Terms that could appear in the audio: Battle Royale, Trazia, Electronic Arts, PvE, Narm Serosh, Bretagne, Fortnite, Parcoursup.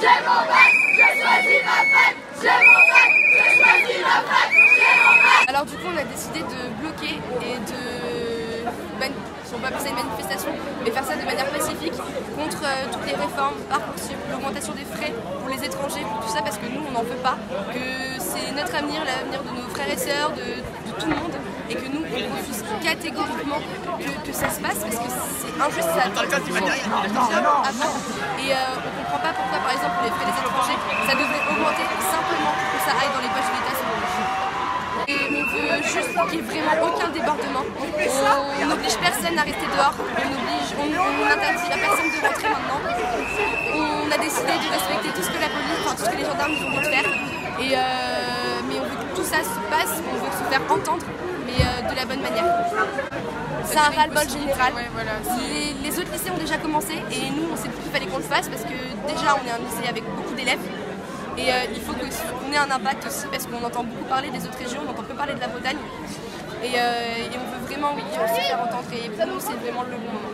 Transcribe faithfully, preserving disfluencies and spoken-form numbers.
je m'en vais, je choisis ma fête, je m'en vais, je choisis ma fête, je m'en vais. Alors du coup on a décidé de bloquer et de, ben, on va appeler ça une manifestation, mais faire ça de manière pacifique contre euh, toutes les réformes, Parcoursup, l'augmentation des frais pour les étrangers, pour tout ça, parce que nous on n'en veut pas, que c'est notre avenir, l'avenir de nos frères et sœurs, de, de tout le monde, et que nous on refuse catégoriquement que, que ça se passe parce que c'est injuste, ça attend avant et euh, on ne comprend pas pourquoi par exemple les frais des étrangers ça devrait augmenter simplement pour que ça aille dans les poches de l'État. Et on veut juste qu'il n'y ait vraiment aucun débordement, on n'oblige personne à rester dehors, on oblige, on, on interdit à personne de rentrer maintenant, on a décidé de respecter tout ce que la police, enfin tout ce que les gendarmes nous ont dit de faire, et, euh, mais on veut que tout ça se passe, on veut se faire entendre, mais euh, de la bonne manière. C'est un ras-le-bol général. Ouais, voilà. les, les autres lycées ont déjà commencé et nous on sait plus qu'il fallait qu'on le fasse parce que déjà on est un lycée avec beaucoup d'élèves et euh, il faut qu'on ait un impact aussi parce qu'on entend beaucoup parler des autres régions, on entend peu parler de la Bretagne et, euh, et on veut vraiment oui, se faire entendre et pour nous c'est vraiment le bon moment.